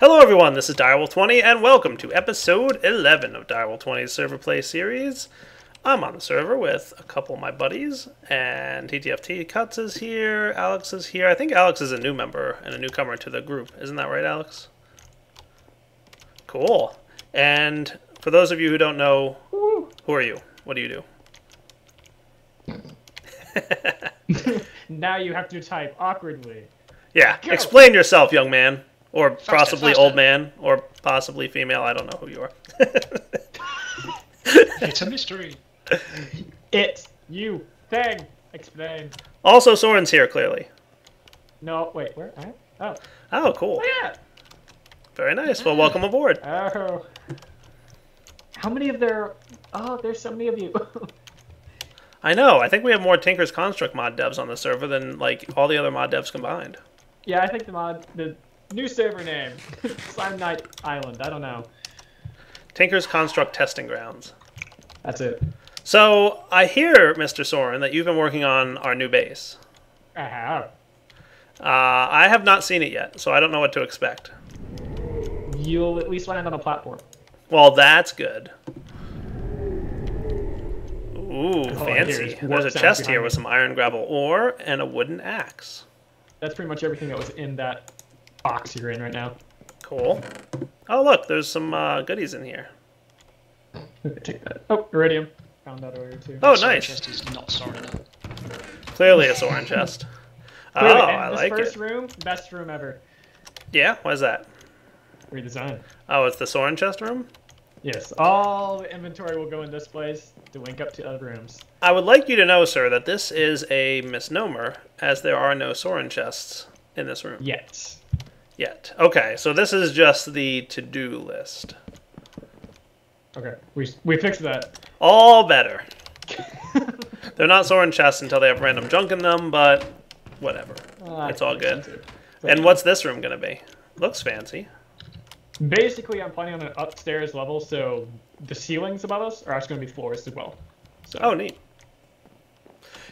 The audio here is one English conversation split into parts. Hello everyone, this is Direwolf20 and welcome to episode 11 of Direwolf20's server play series. I'm on the server with a couple of my buddies, and TTFT Cuts is here, Alex is here. I think Alex is a new member and a newcomer to the group. Isn't that right, Alex? Cool. And for those of you who don't know, who are you? What do you do? Now you have to type awkwardly. Yeah, explain yourself, young man. Or possibly old man, or possibly female. I don't know who you are. It's a mystery. It's you. Thing. Explain. Also, Soren's here, clearly. No, wait, where? Oh. Oh, cool. Oh, yeah. Very nice. Well, welcome aboard. Oh. How many of there... Oh, there's so many of you. I know. I think we have more Tinker's Construct mod devs on the server than, like, all the other mod devs combined. Yeah, I think the mod... The new server name, Slime Knight Island. I don't know. Tinker's Construct Testing Grounds. That's it. So I hear, Mr. Sören, that you've been working on our new base. I have. I have not seen it yet, so I don't know what to expect. You'll at least land on a platform. Well, that's good. Ooh, fancy. There's a chest here with some iron, gravel, ore, and a wooden axe. That's pretty much everything that was in that box you're in right now. Cool. Oh, look, there's some goodies in here. Take that. Oh, iridium. Found that earlier too. Oh, nice. Chest is not Sören. Clearly a Sören chest. Oh, I like it. First room, best room ever. Yeah, why is that? Redesign. Oh, it's the Sören chest room? Yes, all the inventory will go in this place to link up to other rooms. I would like you to know, sir, that this is a misnomer, as there are no Sören chests in this room. Yet. Yet. Okay, so this is just the to-do list. Okay, we fixed that. All better. They're not Sören chests until they have random junk in them, but whatever. It's all good. And what's this room going to be? Looks fancy. Basically, I'm planning on an upstairs level, so the ceilings above us are actually going to be floors as well. So. Oh, neat.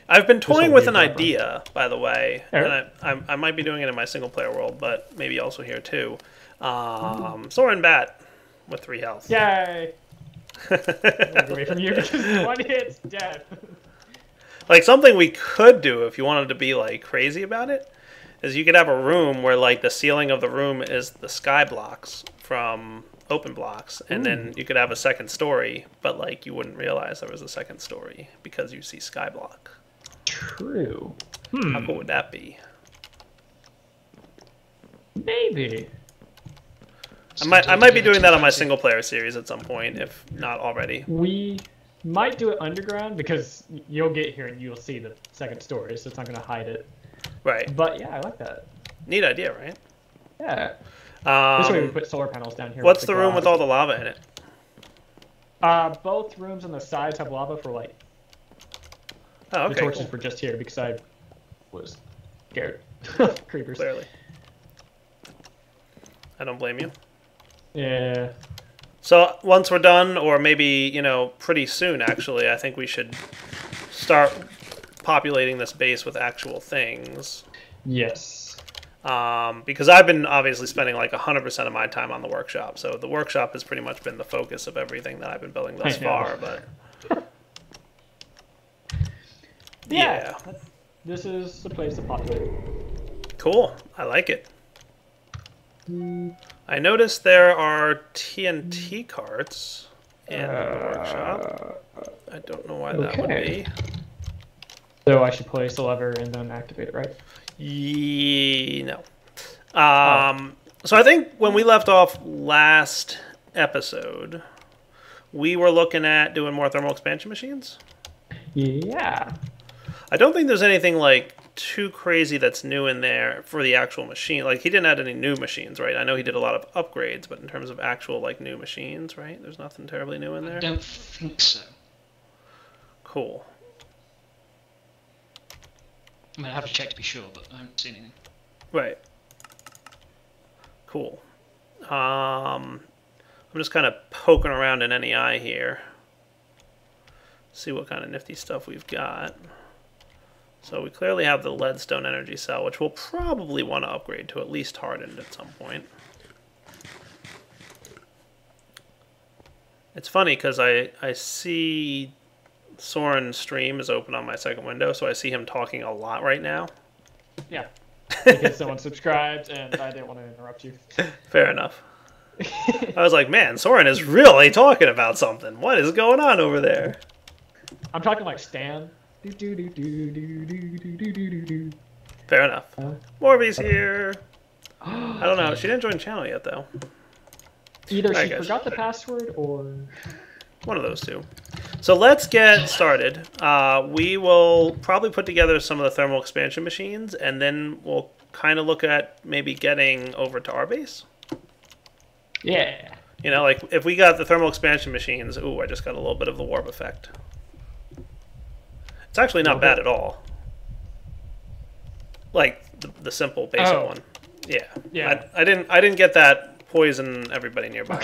I've been toying with an idea, by the way, and I might be doing it in my single-player world, but maybe also here, too. Sören Bat with 3 health. Yay! Away from you because 1 hit's dead. Like, something we could do if you wanted to be, like, crazy about it is you could have a room where, like, the ceiling of the room is the sky blocks from Open Blocks, and then you could have a second story, but, like, you wouldn't realize there was a second story because you see sky block. True. How cool would that be? Maybe. I might be doing that on my single player series at some point, if not already. We might do it underground because you'll get here and you'll see the second story, so it's not going to hide it. Right. But yeah, I like that. Neat idea, right? Yeah. This way we put solar panels down here. What's the room with all the lava in it? Both rooms on the sides have lava for light. Oh, okay, the torches were just here because I was scared of creepers. Clearly. I don't blame you. Yeah. So once we're done, or maybe, you know, pretty soon actually, I think we should start populating this base with actual things. Yes. Because I've been obviously spending like 100% of my time on the workshop. So the workshop has pretty much been the focus of everything that I've been building thus far, but... Yeah. This is the place to populate. Cool. I like it. I noticed there are TNT carts in the workshop. I don't know why that would be. So I should place the lever and then activate it, right? No. So I think when we left off last episode, we were looking at doing more thermal expansion machines? Yeah. I don't think there's anything like too crazy that's new in there for the actual machine. Like, he didn't add any new machines, right? I know he did a lot of upgrades, but in terms of actual like new machines, right? There's nothing terribly new in there. I don't think so. Cool. I mean, I have to check to be sure, but I haven't seen anything. Right. Cool. I'm just kind of poking around in NEI here. See what kind of nifty stuff we've got. So we clearly have the leadstone energy cell, which we'll probably want to upgrade to at least hardened at some point. It's funny because I see Soren's stream is open on my second window, so I see him talking a lot right now. Yeah, because someone subscribed, and I didn't want to interrupt you. Fair enough. I was like, man, Soren is really talking about something. What is going on over there? I'm talking like Stan. Fair enough. Morby's here. I don't know. She didn't join the channel yet, though. Either she forgot the password or... one of those two. So let's get started. We will probably put together some of the thermal expansion machines, and then we'll kind of look at maybe getting over to our base. Yeah. You know, like if we got the thermal expansion machines... Ooh, I just got a little bit of the warp effect. It's actually not bad at all. Like the simple basic one. Yeah. Yeah. I didn't get that poison everybody nearby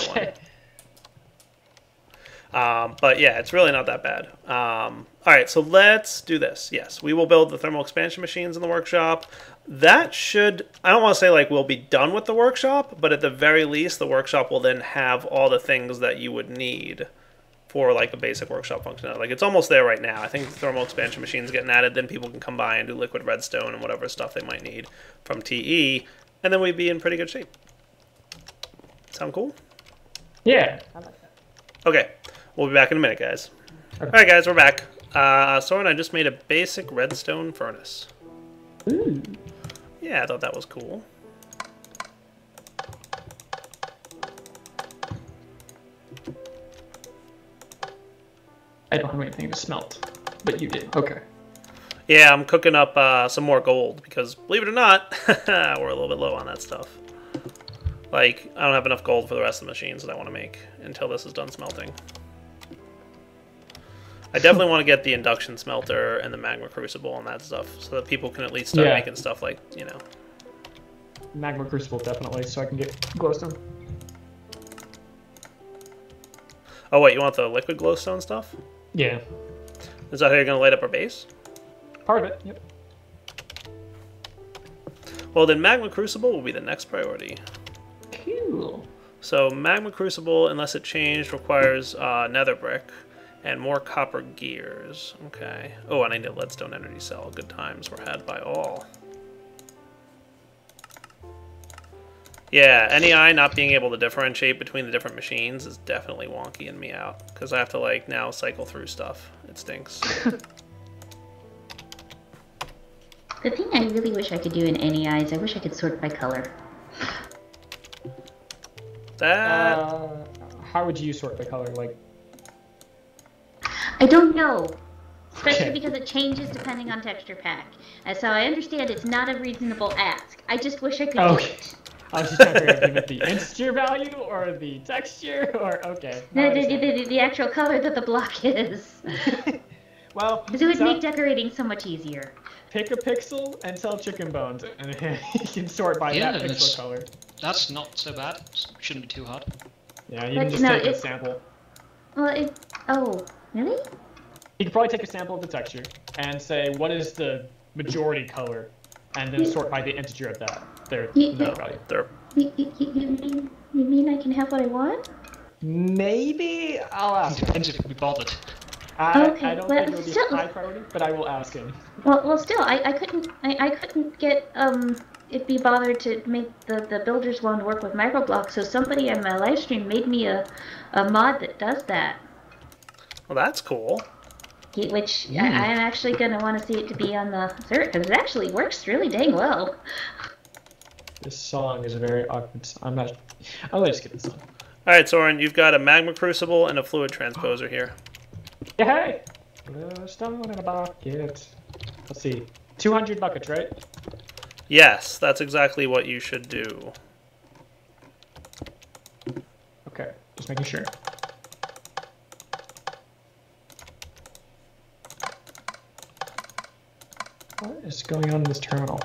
one. But yeah, it's really not that bad. All right, so let's do this. Yes, we will build the thermal expansion machines in the workshop. That should, I don't want to say like we'll be done with the workshop, but at the very least, the workshop will then have all the things that you would need for like a basic workshop functionality. Like it's almost there right now. I think the thermal expansion machine's getting added, then people can come by and do liquid redstone and whatever stuff they might need from TE, and then we'd be in pretty good shape. Sound cool? Yeah. I like that. Okay, we'll be back in a minute, guys. Okay. All right, guys, we're back. Soren, I just made a basic redstone furnace. Ooh. Yeah, I thought that was cool. I don't have anything to smelt, but you did. Okay. Yeah, I'm cooking up some more gold because, believe it or not, we're a little bit low on that stuff. Like, I don't have enough gold for the rest of the machines that I want to make until this is done smelting. I definitely want to get the induction smelter and the magma crucible and that stuff so that people can at least start making stuff like, you know. Magma crucible, definitely, so I can get glowstone. Oh, wait, you want the liquid glowstone stuff? Yeah. Is that how you're going to light up our base? Part of it, yep. Well, then magma crucible will be the next priority. Cool. So magma crucible, unless it changed, requires nether brick and more copper gears. Okay. Oh, and I need a leadstone energy cell. Good times were had by all. Yeah, NEI not being able to differentiate between the different machines is definitely wonky in me out, because I have to, like, now cycle through stuff. It stinks. The thing I really wish I could do in NEI is I wish I could sort by color. That... how would you sort by color? Like... I don't know. Especially because it changes depending on texture pack. So I understand it's not a reasonable ask. I just wish I could do it. I was just trying to figure out the integer value or the texture or No, the actual color that the block is. Well, because it would make decorating so much easier. Pick a pixel and sell chicken bones, and you can sort by that pixel color. That's not so bad. Shouldn't be too hard. Yeah, you can just take a sample. Well, oh, really? You could probably take a sample of the texture and say what is the majority color, and then sort by the integer of that. You mean I can have what I want? Maybe I'll ask. Depends if you can be bothered. I don't think it'll be high priority, but I will ask him. Well, still, I couldn't get it be bothered to make the builder's wand work with microblocks. So somebody on my live stream made me a mod that does that. Well, that's cool. Which I'm actually gonna want to see it to be on the third because it actually works really dang well. This song is a very awkward song. I'm gonna skip this song. All right, Soren, you've got a magma crucible and a fluid transposer here. Hey! Stone in a bucket. Let's see. 200 buckets, right? Yes, that's exactly what you should do. Okay, just making sure. What is going on in this terminal?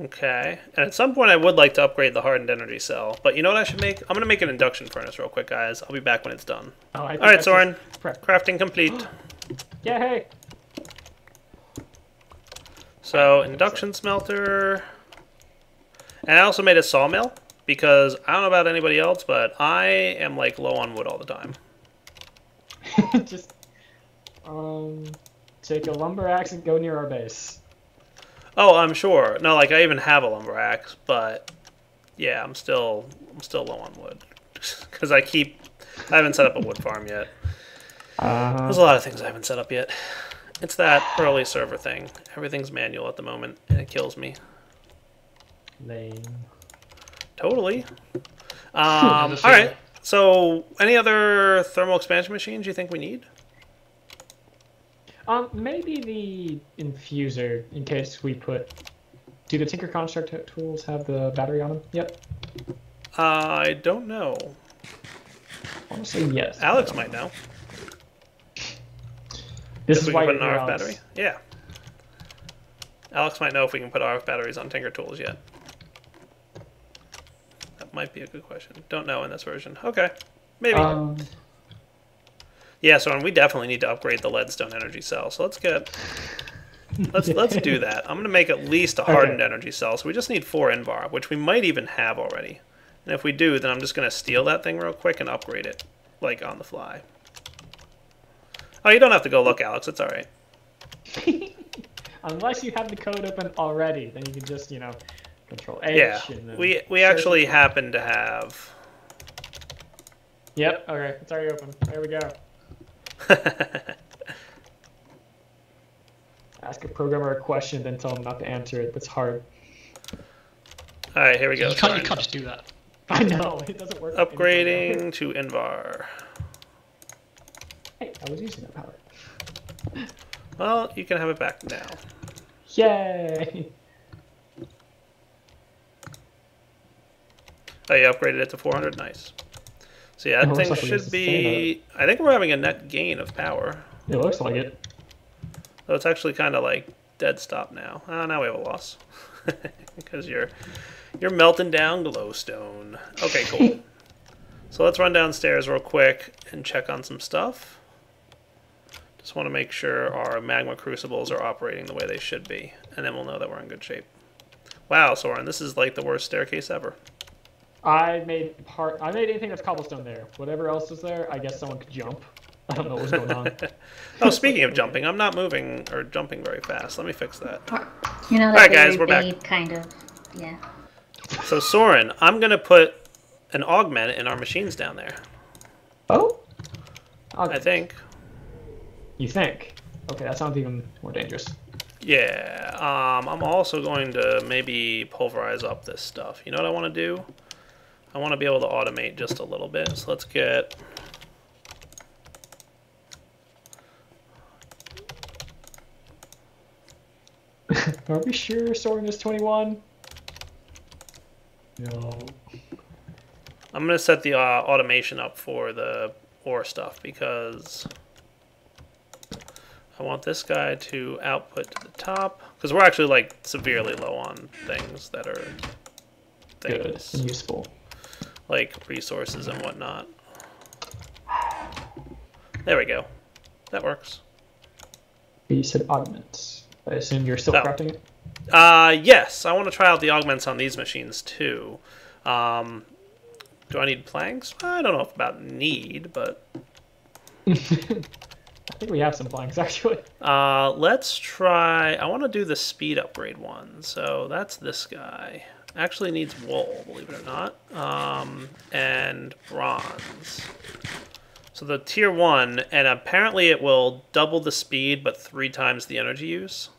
Okay, and at some point I would like to upgrade the hardened energy cell, but you know what I should make? I'm going to make an induction furnace real quick, guys. I'll be back when it's done. Oh, all right, Soren, crafting complete. Yay! So, induction smelter. And I also made a sawmill, because I don't know about anybody else, but I am like low on wood all the time. Just take a lumber axe and go near our base. Oh, I'm sure. No, like I even have a lumber axe, but yeah, I'm still low on wood because I haven't set up a wood farm yet. There's a lot of things I haven't set up yet. It's that early server thing. Everything's manual at the moment, and it kills me. Lame. Totally. All right. So, any other thermal expansion machines you think we need? Maybe the infuser, in case we put... Do the Tinker Construct tools have the battery on them? Yep. I don't know. Honestly, yes. Alex might know. This is why we can put an RF battery. Yeah. Alex might know if we can put RF batteries on Tinker Tools yet. That might be a good question. Don't know in this version. Okay. Maybe. Yeah, so we definitely need to upgrade the leadstone energy cell. So let's do that. I'm going to make at least a hardened energy cell. So we just need 4 Invar, which we might even have already. And if we do, then I'm just going to steal that thing real quick and upgrade it, like on the fly. Oh, you don't have to go look, Alex. It's all right. Unless you have the code open already, then you can just, you know, control H. Yeah, and then we actually happen to have. Yep. Okay, it's already open. There we go. Ask a programmer a question, then tell them not to answer it. That's hard. All right, here we go. You can't just do that. I know it doesn't work. Upgrading to Invar. Hey, I was using that power. Well, you can have it back now. Yay! Oh, you upgraded it to 400? Nice. So yeah, that thing should be... I think we're having a net gain of power. It looks like it. So it's actually kind of like dead stop now. Oh, now we have a loss. Because you're melting down glowstone. Okay, cool. So let's run downstairs real quick and check on some stuff. Just want to make sure our magma crucibles are operating the way they should be, and then we'll know that we're in good shape. Wow, Sören, this is like the worst staircase ever. I made anything that's cobblestone there. Whatever else is there, I guess someone could jump. I don't know what's going on. Oh, speaking of jumping, I'm not moving or jumping very fast. Let me fix that. You know, that all right, guys, we're back. Kind of, yeah. So Sören, I'm gonna put an augment in our machines down there. Oh? Augment. I think. You think? Okay, that sounds even more dangerous. Yeah, I'm also going to maybe pulverize up this stuff. You know what I want to do? I want to be able to automate just a little bit. So let's get... Are we sure Sören is 21? No. I'm going to set the automation up for the ore stuff because I want this guy to output to the top. Because we're actually like severely low on things that are things. Good and useful. Like resources and whatnot. There we go. That works. You said augments. I assume you're still crafting it? Yes. I want to try out the augments on these machines too. Do I need planks? I don't know about need, but... I think we have some planks, actually. Let's try... I want to do the speed upgrade one. So that's this guy. Actually needs wool, believe it or not. And bronze. So the tier 1, and apparently it will double the speed, but 3 times the energy use.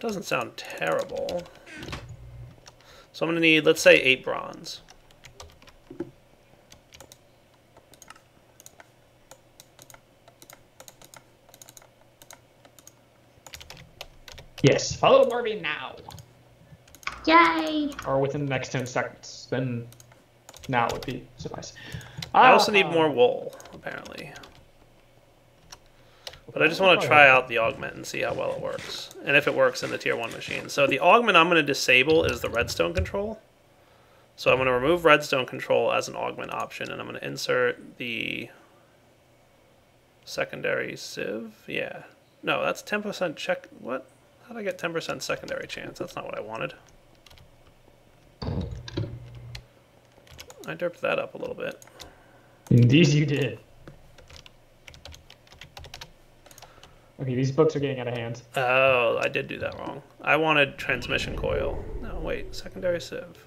Doesn't sound terrible. So I'm going to need, let's say, 8 bronze. Yes, follow Barbie now. Yay! Or within the next 10 seconds. Then now would be suffice. I also need more wool, apparently. But I just want to try out the augment and see how well it works. And if it works in the tier 1 machine. So the augment I'm going to disable is the redstone control. So I'm going to remove redstone control as an augment option. And I'm going to insert the secondary sieve. Yeah. No, that's 10% check. What? How'd I get 10% secondary chance? That's not what I wanted. I derped that up a little bit. Indeed you did. Okay, these books are getting out of hand. Oh, I did do that wrong. I wanted transmission coil. No, wait, secondary sieve.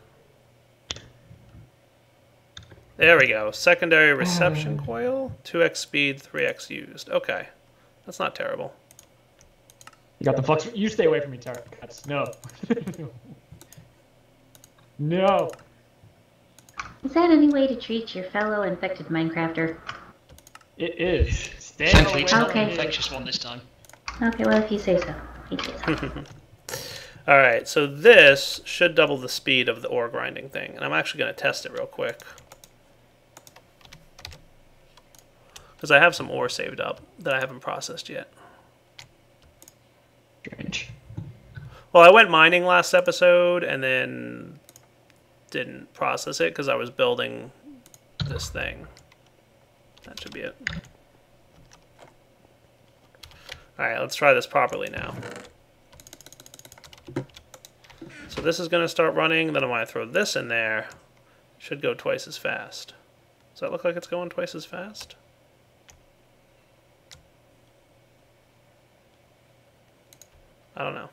There we go. Secondary reception coil. 2x speed, 3x used. Okay. That's not terrible. You got the flux. You stay away from me, Tarek. Cuts. No. No. Is that any way to treat your fellow infected Minecrafter? It is. Stay away. It's not an infectious one this time. Okay, well, if you say so. If you say so. Alright, so this should double the speed of the ore grinding thing. And I'm actually going to test it real quick, because I have some ore saved up that I haven't processed yet. Strange. Well, I went mining last episode and then didn't process it because I was building this thing. That should be it. Alright, let's try this properly now. So this is going to start running, then when I throw this in there, it should go twice as fast. Does that look like it's going twice as fast? I don't know.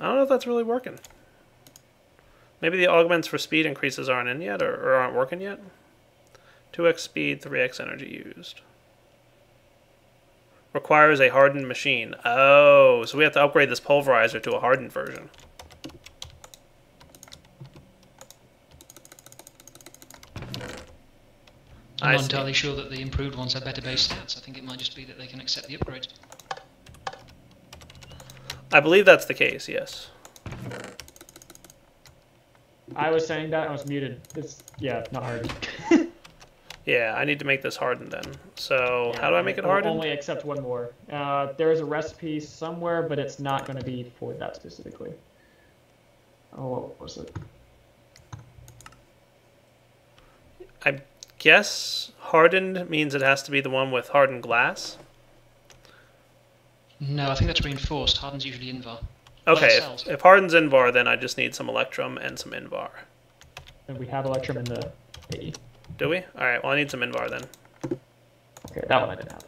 I don't know if that's really working. Maybe the augments for speed increases aren't in yet, or aren't working yet. 2x speed, 3x energy used. Requires a hardened machine. Oh, so we have to upgrade this pulverizer to a hardened version. I'm not entirely sure that the improved ones have better base stats. I think it might just be that they can accept the upgrade. I believe that's the case, yes. I was saying that, I was muted. It's, yeah, not hard. Yeah, I need to make this hardened then. So yeah, how do I make it hardened? Only accept one more. There is a recipe somewhere, but it's not going to be for that specifically. Oh, what was it? I guess hardened means it has to be the one with hardened glass. No, I think that's reinforced. Harden's usually Invar. Okay, if harden's Invar, then I just need some electrum and some Invar. And we have electrum in the TE. Do we? Alright, well I need some Invar then. Okay, that one I didn't have.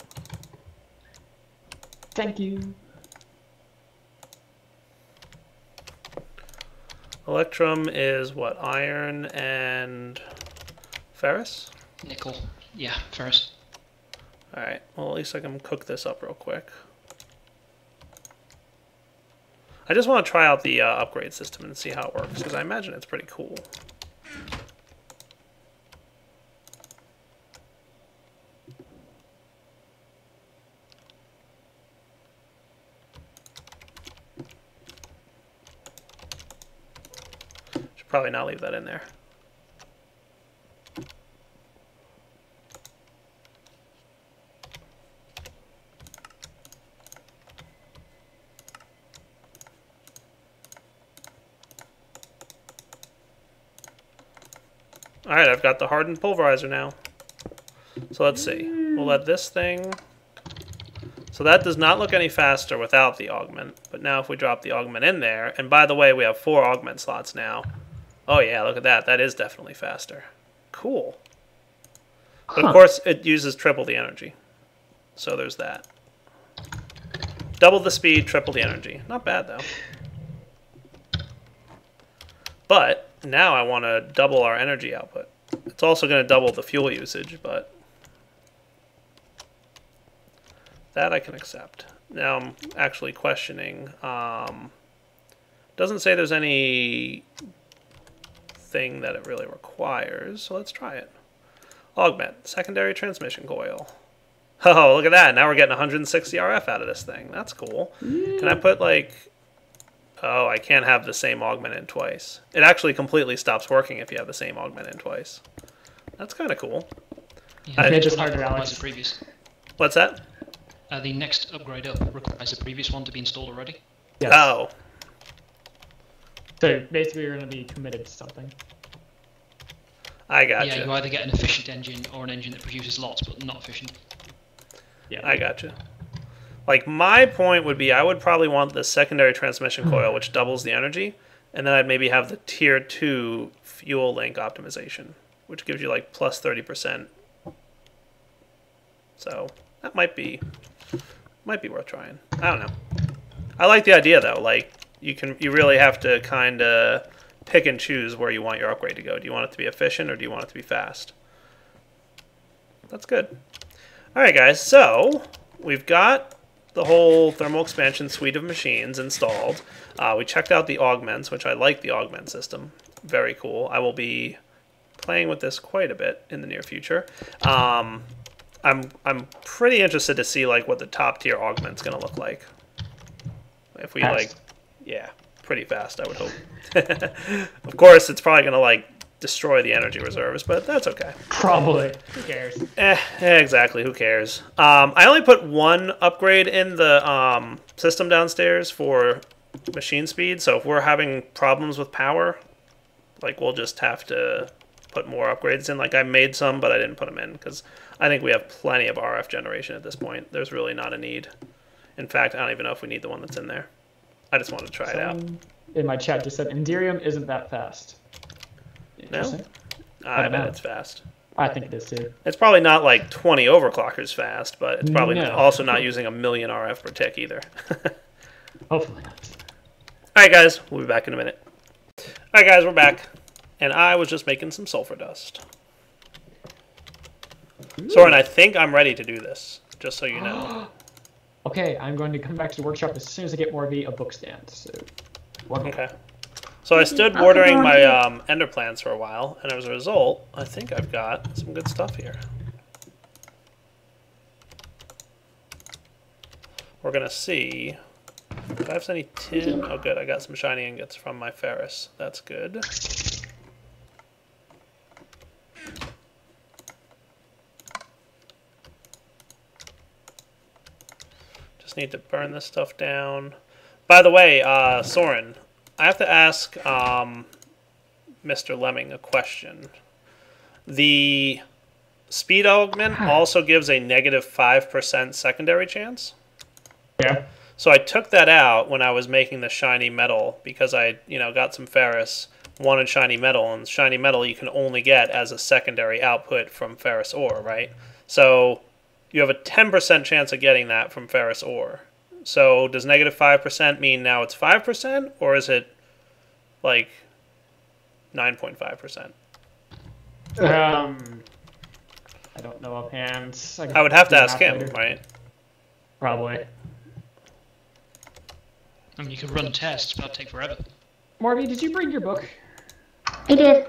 Thank you. Electrum is what? Iron and ferrous? Nickel. Yeah, ferrous. Alright, well at least I can cook this up real quick. I just want to try out the upgrade system and see how it works, because I imagine it's pretty cool. Probably not leave that in there. All right, I've got the hardened pulverizer now. So let's see. We'll let this thing... So that does not look any faster without the augment. But now if we drop the augment in there... And by the way, we have 4 augment slots now. Oh yeah, look at that. That is definitely faster. Cool. But of course, it uses triple the energy. So there's that. Double the speed, triple the energy. Not bad, though. But now I want to double our energy output. It's also going to double the fuel usage, but that I can accept. Now I'm actually questioning. Doesn't say there's any... thing that it really requires, so let's try it. Augment, secondary transmission coil. Oh, look at that. Now we're getting 160 RF out of this thing. That's cool. Yeah. Can I put like... Oh, I can't have the same augment in twice. It actually completely stops working if you have the same augment in twice. That's kind of cool. Yeah, I just hard realize the previous. What's that? The next upgrade up requires the previous one to be installed already. Yes. Oh. So basically you're going to be committed to something. I gotcha. Yeah, you either get an efficient engine or an engine that produces lots but not efficient. Yeah, I gotcha. Like, my point would be I would probably want the secondary transmission coil, which doubles the energy, and then I'd maybe have the tier 2 fuel link optimization, which gives you, like, plus 30%. So that might be worth trying. I don't know. I like the idea, though. Like, you really have to kind of pick and choose where you want your upgrade to go. Do you want it to be efficient or do you want it to be fast? That's good. All right, guys. So we've got the whole thermal expansion suite of machines installed. We checked out the augments, which I like the augment system. Very cool. I will be playing with this quite a bit in the near future. I'm pretty interested to see like what the top tier augment's gonna look like. If we fast. Like, yeah, pretty fast, I would hope. Of course, it's probably gonna like destroy the energy reserves, but that's okay. Probably. Who cares? Exactly. Who cares? I only put one upgrade in the system downstairs for machine speed. So if we're having problems with power, like we'll just have to put more upgrades in. Like I made some, but I didn't put them in because I think we have plenty of RF generation at this point. There's really not a need. In fact, I don't even know if we need the one that's in there. I just wanted to try it out. In my chat just said, Enderium isn't that fast. No? I bet it's fast. I think it is too. It's probably not like 20 overclockers fast, but it's probably also not using a million RF per tick either. Hopefully not. Alright guys, we'll be back in a minute. Alright guys, we're back. And I was just making some sulfur dust. Ooh. Sören, I think I'm ready to do this, just so you know. Okay, I'm going to come back to the workshop as soon as I get more of a book stand. So, okay. So I stood watering my ender plants for a while, and as a result, I think I've got some good stuff here. We're going to see if I have any tin. Oh, good. I got some shiny ingots from my ferrous. That's good. Just need to burn this stuff down. By the way, Sören, I have to ask Mr. Lemming a question. The speed augment also gives a -5% secondary chance. Yeah. So I took that out when I was making the shiny metal because I, got some ferrous, wanted shiny metal, and shiny metal you can only get as a secondary output from ferrous ore, right? So you have a 10% chance of getting that from ferrous ore. So does -5% mean now it's 5%, or is it like 9.5%? I don't know offhand. I would have to ask him, right? Probably. I mean, you could run tests, but that'd take forever. Morby, did you bring your book? I did.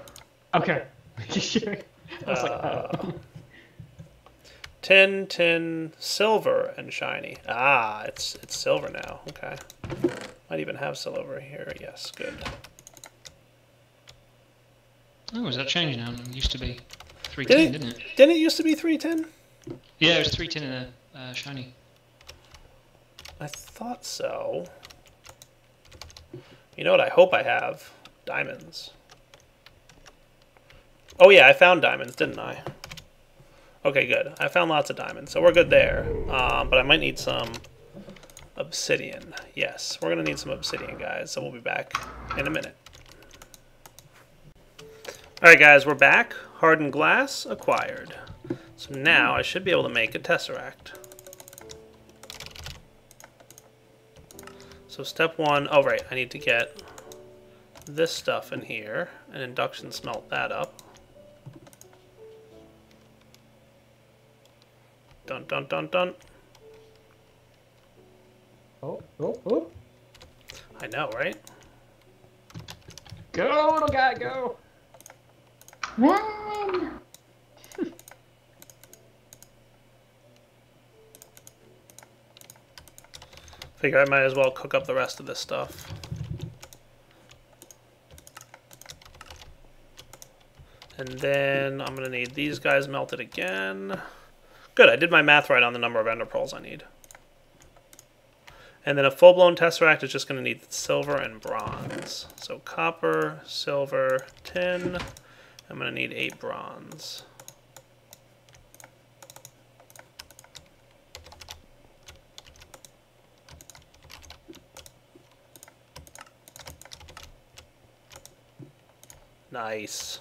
Okay. I was like, oh. Tin, silver, and shiny. Ah, it's silver now. Okay. Might even have silver here. Yes, good. Oh, is that changed now? It used to be 310, didn't it? Didn't it used to be 310? Yeah, it was 310 and a shiny. I thought so. You know what I hope I have? Diamonds. Oh yeah, I found diamonds, didn't I? Okay, good. I found lots of diamonds, so we're good there. But I might need some obsidian. Yes, we're going to need some obsidian, guys, so we'll be back in a minute. Alright, guys, we're back. Hardened glass acquired. So now I should be able to make a tesseract. So step one... Oh, right, I need to get this stuff in here and induction smelt that up. Dun dun dun dun. Oh. I know, right? Go, little guy, go! Run! Figure I might as well cook up the rest of this stuff. And then I'm gonna need these guys melted again. Good, I did my math right on the number of ender pearls I need. And then a full-blown tesseract is just going to need silver and bronze. So copper, silver, tin. I'm going to need 8 bronze. Nice.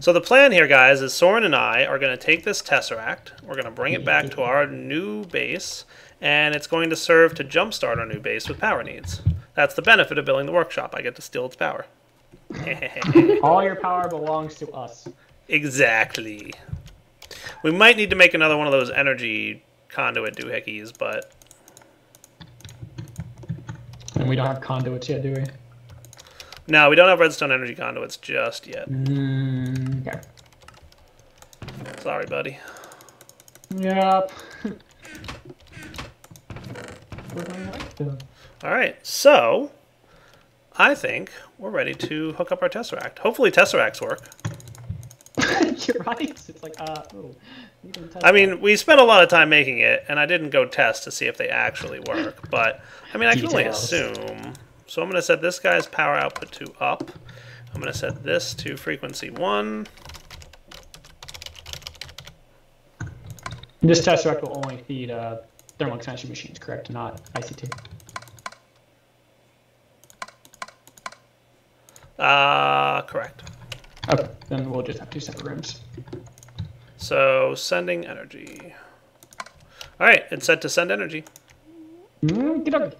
So the plan here, guys, is Sören and I are going to take this tesseract, we're going to bring it back to our new base, and it's going to serve to jumpstart our new base with power needs. That's the benefit of building the workshop. I get to steal its power. All your power belongs to us. Exactly. We might need to make another one of those energy conduit doohickeys, but... And we don't have conduits yet, do we? No, we don't have redstone energy conduits just yet. Okay. Sorry, buddy. Yep. All right, so I think we're ready to hook up our tesseract. Hopefully, tesseracts work. You're right. It's like oh, I mean, we spent a lot of time making it, and I didn't go test to see if they actually work. But I mean, I can only assume. So I'm going to set this guy's power output to up. I'm going to set this to frequency 1. This tesseract will only feed thermal expansion machines, correct? Not ICT. Correct. Okay, then we'll just have 2 separate rooms. So sending energy. All right, it's set to send energy. Get up.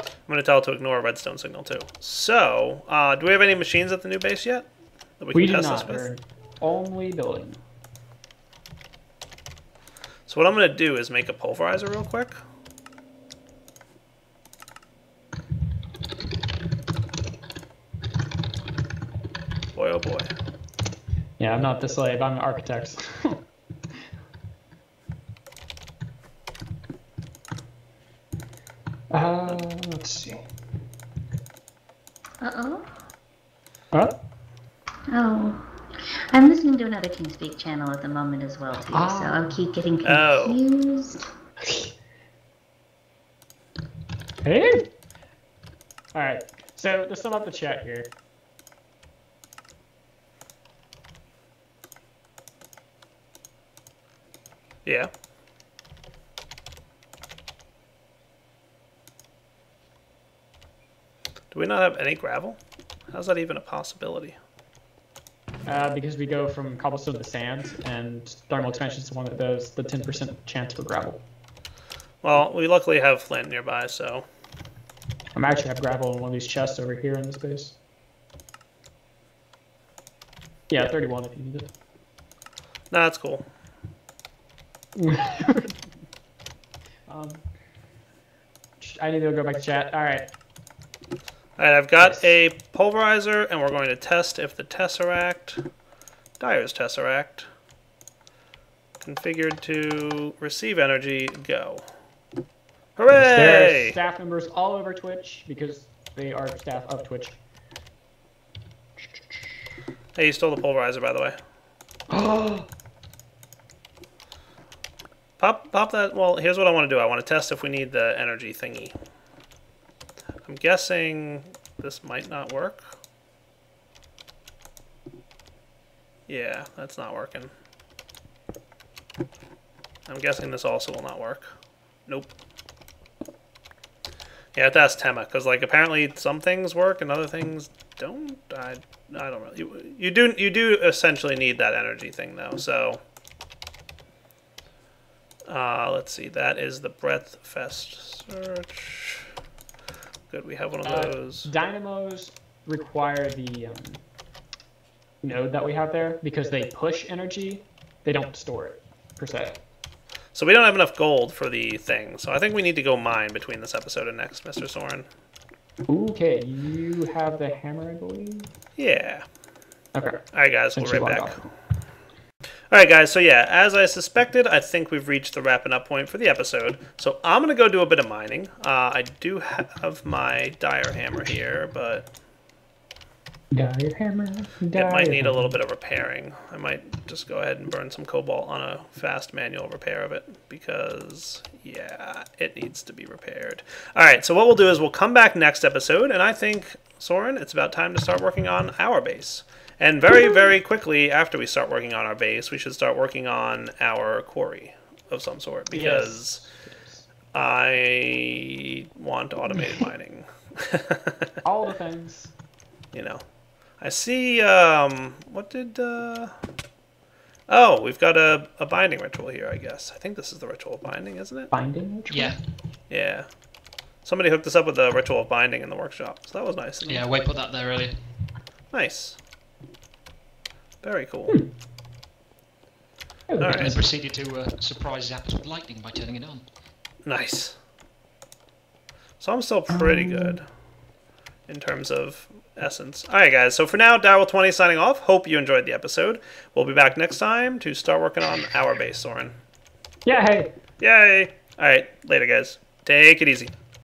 I'm going to tell it to ignore a redstone signal, too. So, do we have any machines at the new base yet that we can test this with? Only building. So what I'm going to do is make a pulverizer real quick. Boy, oh boy. Yeah, I'm not the slave. I'm an architect. Let's see. Uh-oh. What? Oh. I'm listening to another King Speak channel at the moment as well, too, so I'll keep getting confused. Oh. Hey? Alright, so to sum up the chat here. Yeah. Do we not have any gravel? How's that even a possibility? Because we go from cobblestone to sand, and thermal expansion is one of those, the 10% chance for gravel. Well, we luckily have flint nearby, so... I actually have gravel in one of these chests over here in this base. Yeah, 31 if you need it. Nah, that's cool. I need to go back to chat. Alright. Alright, I've got a pulverizer, and we're going to test if the tesseract, Dire's tesseract, configured to receive energy, go. Hooray! There are staff members all over Twitch, because they are staff of Twitch. Hey, you stole the pulverizer, by the way. Oh! Pop that, well, here's what I want to do. I want to test if we need the energy thingy. I'm guessing this might not work. Yeah, that's not working. I'm guessing this also will not work. Nope. Yeah, I have to ask Tema, because like apparently some things work and other things don't. I don't really. You do essentially need that energy thing though. So let's see. That is the breadth fest search. Good, we have one of those. Dynamos require the node that we have there because they push energy. They don't store it, per se. So we don't have enough gold for the thing. So I think we need to go mine between this episode and next, Mr. Sören. Okay, you have the hammer, I believe? Yeah. Okay. All right, guys, we'll be right back. All right, guys, so yeah, as I suspected, I think we've reached the wrapping up point for the episode. So I'm going to go do a bit of mining. I do have my dire hammer here, but Dire hammer. It might need a little bit of repairing. I might just go ahead and burn some cobalt on a fast manual repair of it because, yeah, it needs to be repaired. All right, so what we'll do is we'll come back next episode, and I think, Sören, it's about time to start working on our base. And very, very quickly after we start working on our base, we should start working on our quarry of some sort because yes. I want automated mining. All the things. You know. I see, what did, oh, we've got a binding ritual here, I guess. I think this is the ritual of binding, isn't it? Binding ritual? Yeah. Yeah. Somebody hooked us up with the ritual of binding in the workshop, so that was nice. Yeah, Wade put that there earlier. Nice. Very cool. All right. And proceeded to surprise Zappers with lightning by turning it on. Nice. So I'm still pretty good in terms of essence. All right, guys. So for now, Direwolf20 signing off. Hope you enjoyed the episode. We'll be back next time to start working on our base, Sören. Yay! Yay! All right. Later, guys. Take it easy.